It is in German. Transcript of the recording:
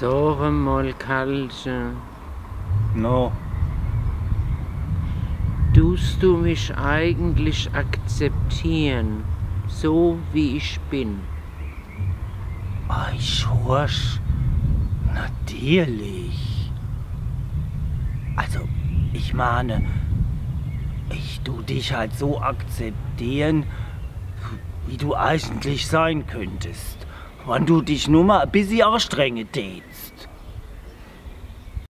Sag mal, Kallsche. No. Tust du mich eigentlich akzeptieren, so wie ich bin? Ei, Schorsch, natürlich. Also, ich meine, ich tu dich halt so akzeptieren, wie du eigentlich sein könntest, wenn du dich nur mal ein bisschen anstrengen tätst.